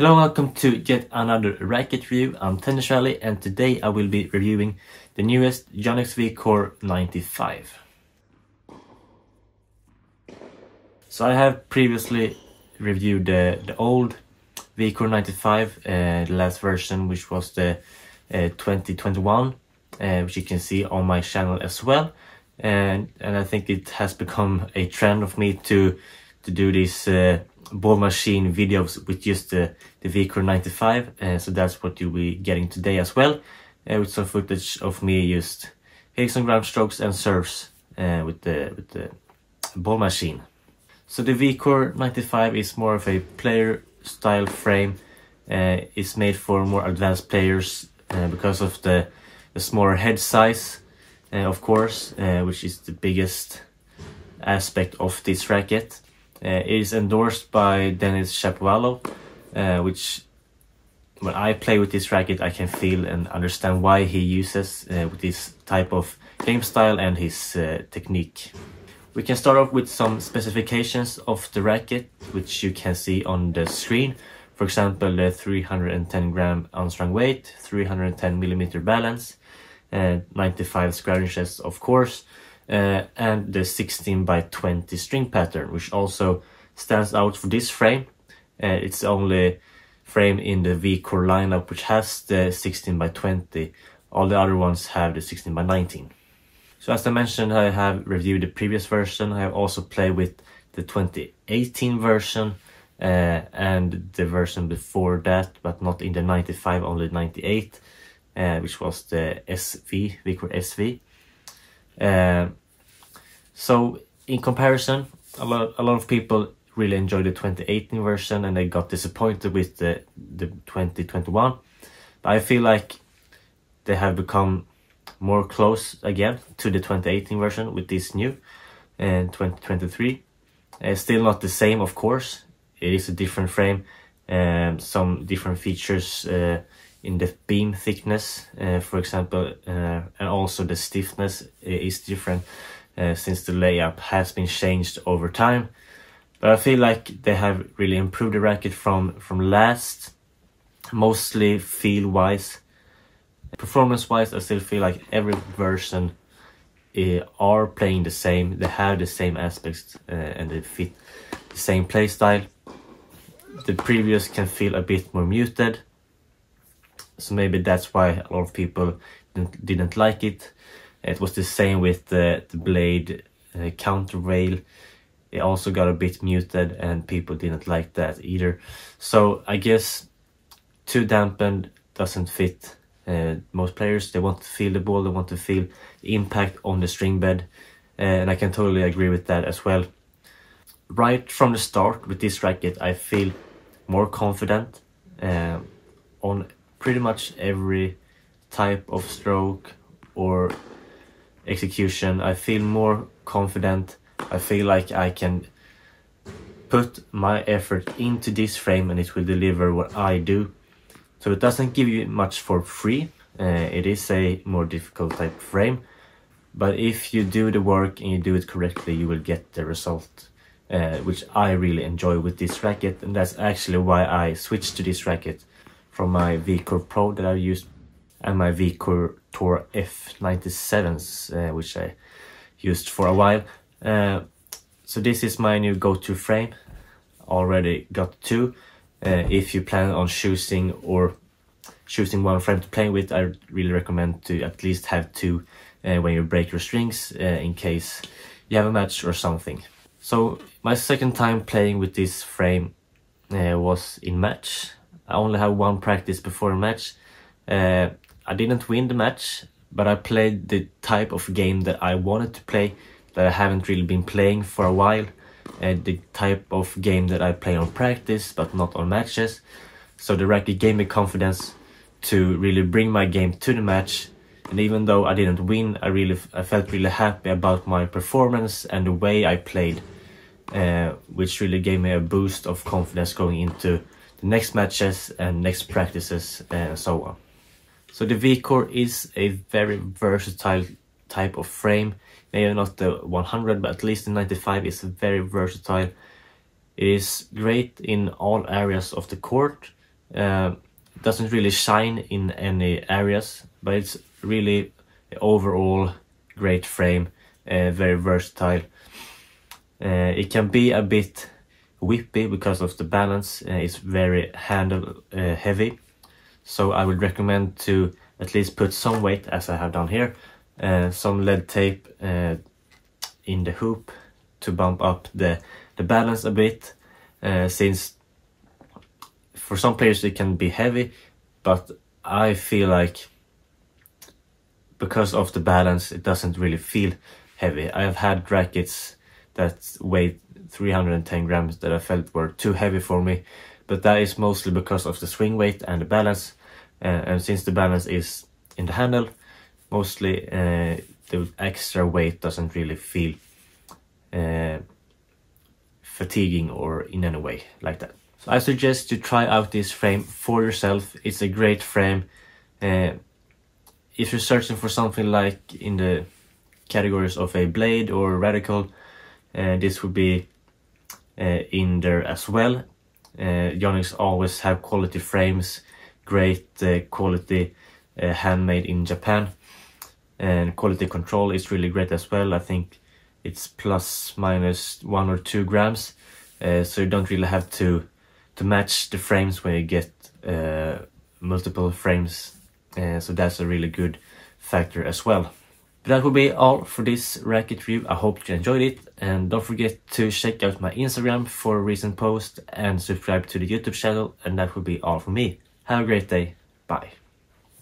Hello, welcome to yet another racket review. I'm Tennisrally and today I will be reviewing the newest Yonex VCORE 95. So I have previously reviewed the old VCORE 95, the last version, which was the 2021, which you can see on my channel as well. And I think it has become a trend of me to do this ball machine videos with just the VCORE 95, so that's what you'll be getting today as well, with some footage of me just hitting some ground strokes and serves with the ball machine. So the VCORE 95 is more of a player style frame. It's made for more advanced players because of the smaller head size, of course, which is the biggest aspect of this racket. It is endorsed by Denis Shapovalov, which when I play with this racket I can feel and understand why he uses with this type of game style and his technique. We can start off with some specifications of the racket, which you can see on the screen. For example, the 310 gram unstrung weight, 310 millimeter balance, 95 square inches of course, and the 16x20 string pattern, which also stands out for this frame. It's the only frame in the VCORE lineup which has the 16x20. All the other ones have the 16x19. So as I mentioned, I have reviewed the previous version. I have also played with the 2018 version and the version before that, but not in the 95, only 98, which was the SV, VCORE SV. So in comparison, a lot of people really enjoyed the 2018 version and they got disappointed with the 2021, but I feel like they have become more close again to the 2018 version with this new and 2023. It's still not the same, of course. It is a different frame and some different features in the beam thickness, for example, and also the stiffness is different since the layup has been changed over time. But I feel like they have really improved the racket from last, mostly feel-wise. Performance-wise, I still feel like every version are playing the same. They have the same aspects and they fit the same play style. The previous can feel a bit more muted. So maybe that's why a lot of people didn't like it. It was the same with the blade counter rail. It also got a bit muted and people didn't like that either. So I guess too dampened doesn't fit most players. They want to feel the ball, they want to feel the impact on the string bed. And I can totally agree with that as well. Right from the start with this racket, I feel more confident on pretty much every type of stroke or execution. I feel more confident. I feel like I can put my effort into this frame and it will deliver what I do. So it doesn't give you much for free. It is a more difficult type of frame, but if you do the work and you do it correctly, you will get the result, which I really enjoy with this racket. And that's actually why I switched to this racket from my VCORE Pro that I used and my VCORE Tour F97s, which I used for a while. So this is my new go-to frame. Already got two. If you plan on choosing one frame to play with, I really recommend to at least have two when you break your strings in case you have a match or something. So my second time playing with this frame was in match. I only had one practice before a match. I didn't win the match, but I played the type of game that I wanted to play, that I haven't really been playing for a while, the type of game that I play on practice but not on matches. So the racket gave me confidence to really bring my game to the match, and even though I didn't win, I felt really happy about my performance and the way I played, which really gave me a boost of confidence going into the next matches and next practices and so on. So the VCORE is a very versatile type of frame. Maybe not the 100, but at least the 95 is very versatile. It is great in all areas of the court. doesn't really shine in any areas, but it's really overall great frame, very versatile. It can be a bit whippy because of the balance. It's very handle heavy, so I would recommend to at least put some weight, as I have done here, some lead tape in the hoop to bump up the balance a bit, since for some players it can be heavy, but I feel like because of the balance it doesn't really feel heavy. I have had rackets that weighed 310 grams that I felt were too heavy for me, but that is mostly because of the swing weight and the balance, and since the balance is in the handle mostly, the extra weight doesn't really feel fatiguing or in any way like that. So I suggest you try out this frame for yourself. It's a great frame. If you're searching for something like in the categories of a blade or a radical, this would be in there as well. Yonex always have quality frames, great quality, handmade in Japan, and quality control is really great as well. I think it's plus minus 1 or 2 grams, so you don't really have to match the frames when you get multiple frames. So that's a really good factor as well. But that will be all for this racket review. I hope you enjoyed it, and don't forget to check out my Instagram for a recent post and subscribe to the YouTube channel, and that will be all for me. Have a great day. Bye.